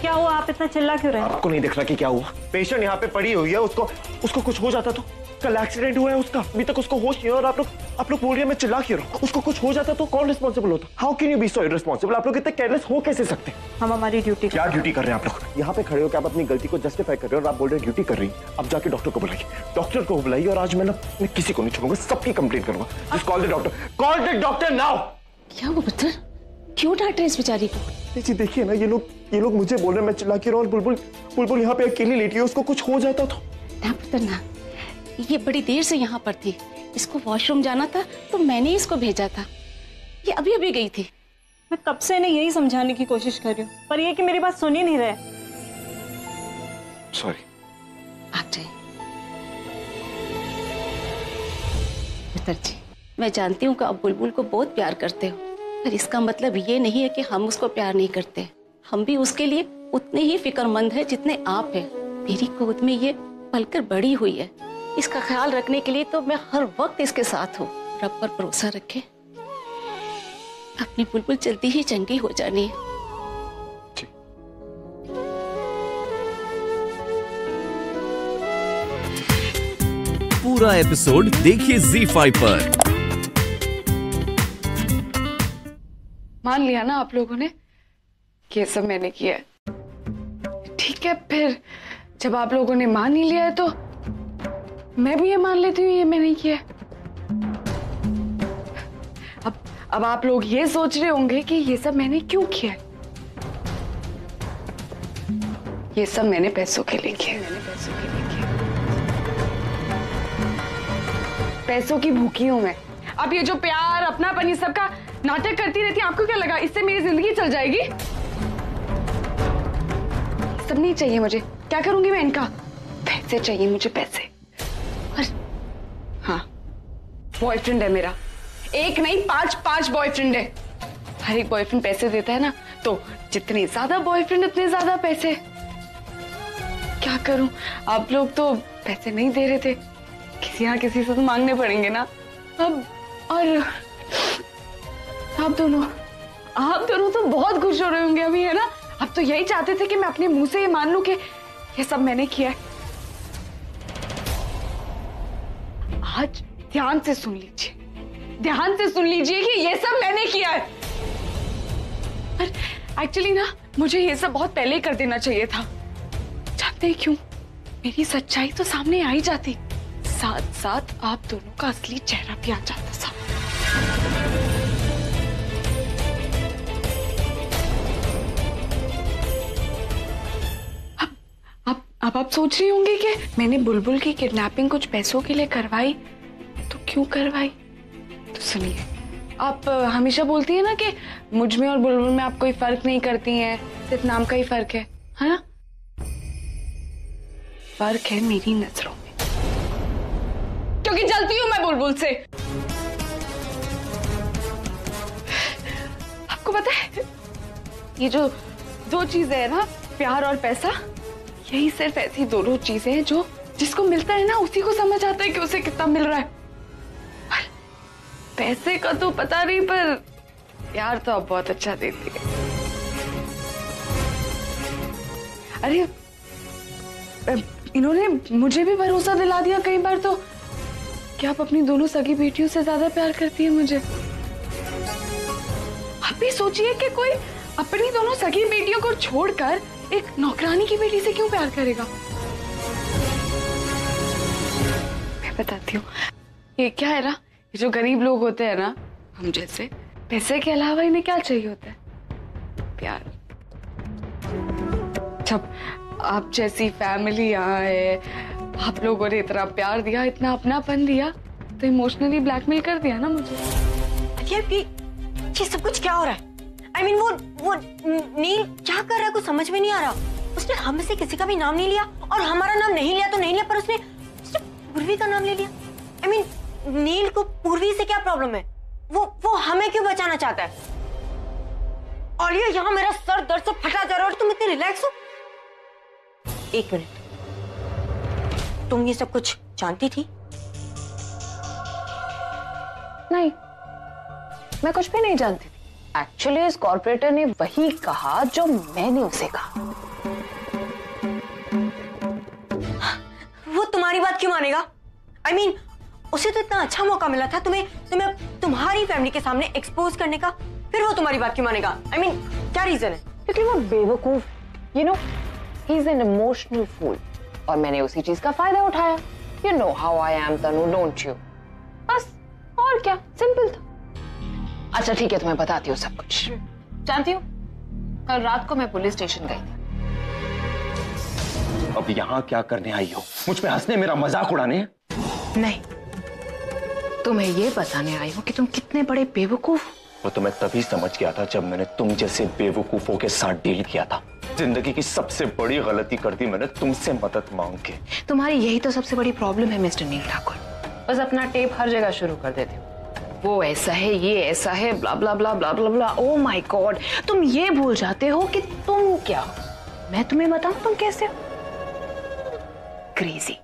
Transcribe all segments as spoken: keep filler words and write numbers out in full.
क्या हुआ? आप इतना चिल्ला क्यों रहे हैं? आपको नहीं देख रहा कि क्या हुआ? पेशेंट यहाँ पे पड़ी हुई है, उसको उसको कुछ हो जाता तो। कल एक्सीडेंट हुआ है उसका, अभी तक उसको होश नहीं है, और आप लोग आप लोग बोल रहे हैं मैं चिल्ला क्यों रहा हूँ? उसको कुछ हो जाता तो कौन रिस्पॉन्सिबल होता? How can you be so irresponsible? आप लोग इतने केयरलेस हो कैसे सकते? हम हमारी ड्यूटी। क्या ड्यूटी कर रहे हैं आप लोग? यहाँ पे खड़े होकर आप अपनी गलती को जस्टिफाई कर रहे हो और आप बोल रहे ड्यूटी कर रही है। अब जाके डॉक्टर को बुलाइए, डॉक्टर को बुलाइए, और आज मैं ना किसी को नहीं छोड़ूंगा, सबकी कंप्लेंट करूंगा। Call the doctor, call the doctor now. क्या हुआ पुत्र, क्यों डांट रहे हैं इस बेचारी को? जी देखिए ना, ये लोग ये लोग मुझे बोल रहे हैं मैं चिल्ला क्यों रहा हूँ। बुलबुल बुलबुल यहाँ पे अकेली लेटी है, उसको कुछ हो जाता तो। ना पुत्र ना, ये बड़ी देर से यहाँ पर थी, इसको वॉशरूम जाना था तो मैंने इसको भेजा था, ये अभी अभी गई थी। मैं कब से इन्हें यही समझाने की कोशिश कर रही हूँ, पर ये कि मेरी बात सुन ही नहीं रहे। सॉरी। आप जाइए मित्र जी, मैं जानती हूँ कि आप बुलबुल को बहुत प्यार करते हो, पर इसका मतलब ये नहीं है कि हम उसको प्यार नहीं करते। हम भी उसके लिए उतने ही फिक्रमंद है जितने आप हैं। मेरी गोद में ये पलकर बड़ी हुई है, इसका ख्याल रखने के लिए तो मैं हर वक्त इसके साथ हूँ। रब पर भरोसा रखें, अपनी बुलबुल जल्दी ही चंगी हो जानी है। पूरा एपिसोड देखिए ज़ी फाइव पर। मान लिया ना आप लोगों ने कि सब मैंने किया है, ठीक है? फिर जब आप लोगों ने मान ही लिया है तो मैं भी ये मान लेती हूँ ये मैंने किया। अब अब आप लोग ये सोच रहे होंगे कि ये सब मैंने क्यों किया। ये सब मैंने पैसों के लिए किया, मैंने पैसों के लिए किया। पैसों की भूखी हूं मैं। अब ये जो प्यार अपनापन ये सब का नाटक करती रहती है, आपको क्या लगा इससे मेरी जिंदगी चल जाएगी? सब नहीं चाहिए मुझे, क्या करूंगी मैं इनका? पैसे चाहिए मुझे, पैसे। हाँ, बॉयफ्रेंड है मेरा, एक नहीं पांच पांच बॉयफ्रेंड है। हर एक बॉयफ्रेंड पैसे देता है ना, तो जितने ज्यादा बॉयफ्रेंड उतने ज्यादा पैसे। क्या करूं, आप लोग तो पैसे नहीं दे रहे थे, किसी ना किसी से तो मांगने पड़ेंगे ना अब। और आप दोनों आप दोनों तो बहुत खुश हो रहे होंगे अभी, है ना? आप तो यही चाहते थे कि मैं अपने मुंह से ये मान लूं कि ये सब मैंने किया है। आज ध्यान से सुन लीजिए, ध्यान से सुन लीजिए कि ये सब मैंने किया है। पर एक्चुअली ना मुझे ये सब बहुत पहले कर देना चाहिए था। जानते क्यों? मेरी सच्चाई तो सामने आ ही जाती, साथ साथ आप दोनों का असली चेहरा भी आ जाता था। अब आप सोच रही होंगी कि मैंने बुलबुल की किडनैपिंग कुछ पैसों के लिए करवाई, तो क्यों करवाई? तो सुनिए, आप हमेशा बोलती है ना कि मुझ में और बुलबुल में आप कोई फर्क नहीं करती हैं, सिर्फ नाम का ही फर्क है, है ना? फर्क है मेरी नजरों में, क्योंकि जलती हूँ मैं बुलबुल से। आपको पता है, ये जो दो चीजें है ना, प्यार और पैसा, यही सिर्फ ऐसी दोनों चीजें हैं जो जिसको मिलता है ना उसी को समझ आता है कि उसे कितना मिल रहा है। पैसे का तो पता नहीं, पर प्यार तो आप बहुत अच्छा देती है। अरे इन्होंने मुझे भी भरोसा दिला दिया कई बार तो कि आप अपनी दोनों सगी बेटियों से ज्यादा प्यार करती है मुझे। आप भी सोचिए कि कोई अपनी दोनों सगी बेटियों को छोड़कर एक नौकरानी की बेटी से क्यों प्यार करेगा? मैं बताती हूँ, ये क्या है ना, ये जो गरीब लोग होते हैं ना हम जैसे, पैसे के अलावा इन्हें क्या चाहिए होता है? प्यार। जब आप जैसी फैमिली यहाँ है, आप लोगों ने इतना प्यार दिया, इतना अपनापन दिया, तो इमोशनली ब्लैकमेल कर दिया ना मुझे। ये, ये सब कुछ क्या हो रहा है? I mean, वो वो नील क्या कर रहा है? कुछ समझ में नहीं आ रहा। उसने हम से किसी का भी नाम नहीं लिया, और हमारा नाम नहीं लिया तो नहीं लिया, पर उसने पूर्वी का नाम ले लिया। I mean, नील को पूर्वी से क्या प्रॉब्लम है? वो वो हमें क्यों बचाना चाहता है? और ये यहाँ मेरा सर दर्द से फटा जा रहा है और तुम इतने रिलैक्स हो। एक मिनट, तुम ये सब कुछ जानती थी? नहीं, मैं कुछ भी नहीं जानती। एक्चुअली इस कॉर्पोरेटर ने वही कहा जो मैंने उसे कहा। वो तुम्हारी बात क्यों मानेगा? आई I मीन mean, उसे तो इतना अच्छा मौका मिला था तुम्हें तुम्हें तुम्हारी फैमिली के सामने एक्सपोज करने का, फिर वो तुम्हारी बात क्यों मानेगा? आई I मीन mean, क्या रीजन है? क्योंकि वो बेवकूफ, you know he is an emotional fool, और मैंने उसी चीज का फायदा उठाया। You know how I am Tanu, don't you? बस और क्या, सिंपल था। अच्छा ठीक है, तुम्हें बताती हूँ सब कुछ। जानती हूँ, कल रात को मैं पुलिस स्टेशन गई थी। अब यहाँ क्या करने आई हो? मुझ पे हंसने, मेरा मजाक उड़ाने? नहीं, तुम्हें ये बताने आई हूँ कि तुम कितने बड़े बेवकूफ। वो तो मैं तभी समझ गया था जब मैंने तुम जैसे बेवकूफों के साथ डील किया था। जिंदगी की सबसे बड़ी गलती कर दी मैंने, तुमसे मदद मांग के। तुम्हारी यही तो सबसे बड़ी प्रॉब्लम है मिस्टर नील ठाकुर। बस अपना टेप हर जगह शुरू कर देते हो। वो ऐसा है, ये ऐसा है, blah blah blah blah blah blah. Oh my God, तुम ये भूल जाते हो कि तुम क्या हो। मैं तुम्हें बताऊं तुम कैसे हो? क्रेजी।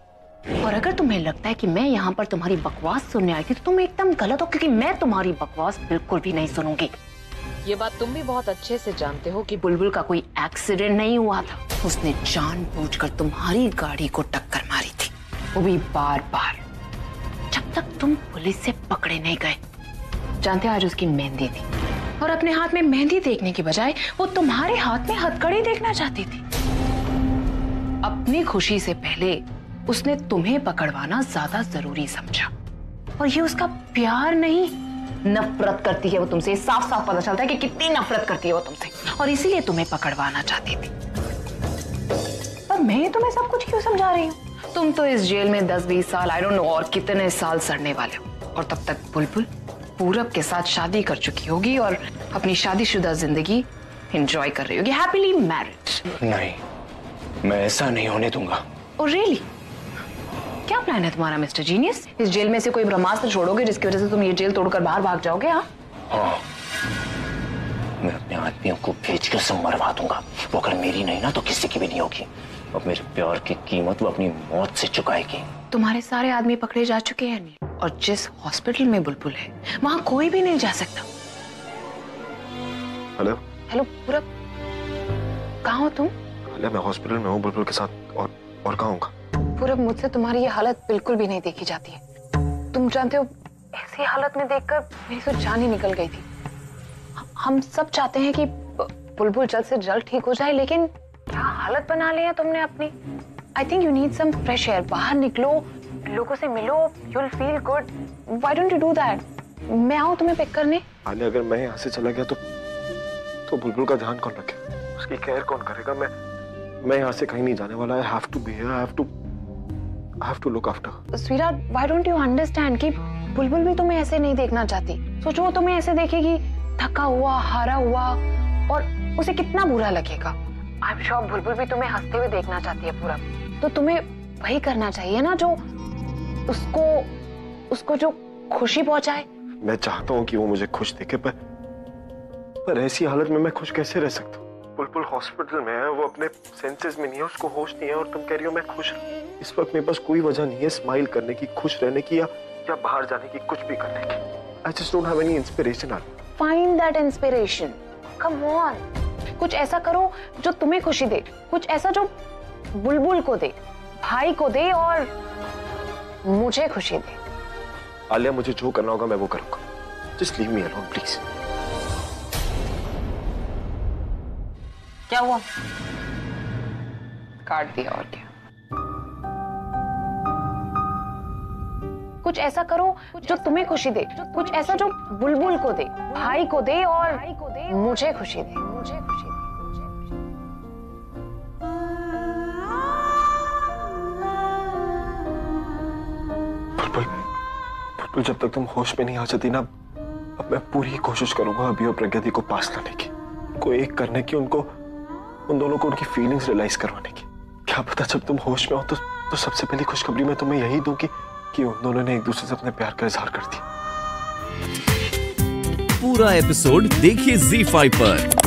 और अगर तुम्हें लगता है कि मैं यहाँ पर तुम्हारी बकवास सुनने आई थी तो तुम एकदम गलत हो, क्योंकि मैं तुम्हारी बकवास बिल्कुल भी नहीं सुनूंगी। ये बात तुम भी बहुत अच्छे से जानते हो कि बुलबुल का कोई एक्सीडेंट नहीं हुआ था। उसने जानबूझकर तुम्हारी गाड़ी को टक्कर मारी थी, वो भी बार बार, जब तक तुम पुलिस से पकड़े नहीं गए। जानते हो आज उसकी मेहंदी थी, और अपने हाथ में मेहंदी देखने की बजाय वो तुम्हारे हाथ में हथकड़ी देखना चाहती थी। अपनी खुशी से पहले उसने तुम्हें पकड़वाना ज्यादा जरूरी समझा, और ये उसका प्यार नहीं, नफरत करती है वो तुमसे। साफ साफ पता चलता है कि कितनी नफरत करती है वो तुमसे, और इसीलिए तुम्हें पकड़वाना चाहती थी। पर मैं तुम्हें सब कुछ क्यों समझा रही हूँ? तुम तो इस जेल में दस बीस साल, आई डोंट नो और कितने साल सड़ने वाले हो, और तब तक बुलबुल पूरब के साथ शादी कर चुकी होगी और अपनी शादीशुदा जिंदगी एंजॉय कर रही होगी, हैप्पीली मैरिड। नहीं, मैं ऐसा नहीं होने दूंगा। Oh really? क्या प्लान है तुम्हारा मिस्टर जीनियस? इस जेल में से कोई ब्रह्मास्त्र छोड़ोगे जिसकी वजह से तुम ये जेल तोड़कर बाहर भाग जाओगे? हाँ, मैं अपने आदमियों को भेजकर सब मरवा दूंगा। वो अगर मेरी नहीं ना तो किसी की भी नहीं होगी। अब मेरे प्यार की कीमत वो अपनी मौत से चुकाएगी। तुम्हारे सारे आदमी पकड़े जा चुके हैं, और जिस हॉस्पिटल में बुलबुल है वहाँ कोई भी नहीं जा सकता। हेलो हेलो पूरब, कहाँ हो तुम? मैं हॉस्पिटल में हूँ बुलबुल के साथ, और और कहाँ होगा? पूरब, मुझसे तुम्हारी ये हालत बिल्कुल भी नहीं देखी जाती है। तुम जानते हो, ऐसी हालत में देखकर मेरी तो जान ही निकल गई थी। हम सब चाहते हैं कि बुलबुल जल्द से जल्द ठीक हो जाए, लेकिन क्या हालत बना ली है तुमने अपनी। I think you need some fresh air, बाहर निकलो, लोगों से मिलो, you will feel good. Why don't you do that? मैं आऊँ तुम्हें पिक करने? आने, अगर मैं यहाँ से चला गया तो तो बुलबुल का ध्यान कौन रखेगा, उसकी केयर कौन करेगा? मैं मैं यहाँ से कहीं नहीं जाने वाला। I have to be here, I have to I have to look after her. Sweetheart, why don't you understand कि बुलबुल भी तुम्हें ऐसे नहीं देखना चाहती। सोचो वो तुम्हें ऐसे देखेगी, थका हुआ, हारा हुआ, और उसे कितना बुरा लगेगा। I'm sure बुलबुल भी तुम्हें हंसते हुए देखना चाहती है पूरा। तो तुम्हें वही करना चाहिए ना जो उसको उसको जो खुशी पहुंचाए। मैं चाहता हूँ कि वो मुझे खुश देखे, पर, पर ऐसी हालत में मैं खुश कैसे रह सकता हूँ? बुलबुल हॉस्पिटल में है, वो अपने सेंसेस में नहीं है, उसको होश नहीं है, और तुम कह रही हो मैं खुश। इस वक्त मेरे पास कोई वजह नहीं है स्माइल करने की, खुश रहने की, या या बाहर जाने की, कुछ भी करने की। I just don't have any inspiration. Find that inspiration. Come on. कुछ ऐसा करो जो तुम्हें खुशी दे, कुछ ऐसा जो बुलबुल को दे, भाई को दे, और मुझे खुशी दे। आलिया, मुझे जो करना होगा मैं वो करूँगा। Just leave me alone, please. क्या हुआ? काट दिया और क्या? कुछ ऐसा करो जो तुम्हें खुशी दे, कुछ ऐसा जो बुलबुल को दे, भाई को दे, और मुझे खुशी दे। मुझे खुशी दे। बुलबुल, बुलबुल, जब तक तुम होश में नहीं आ जाती ना, अब मैं पूरी कोशिश करूंगा अभी और प्रगति को पास लाने की, उनको एक करने की, उनको, उन दोनों को उनकी फीलिंग्स रियलाइज करवाने की। क्या पता जब तुम होश में हो तो, तो सबसे पहली खुशखबरी मैं तुम्हें यही दूं कि कि उन दोनों ने एक दूसरे से अपने प्यार का इजहार कर दिया। पूरा एपिसोड देखिए ज़ी फाइव पर।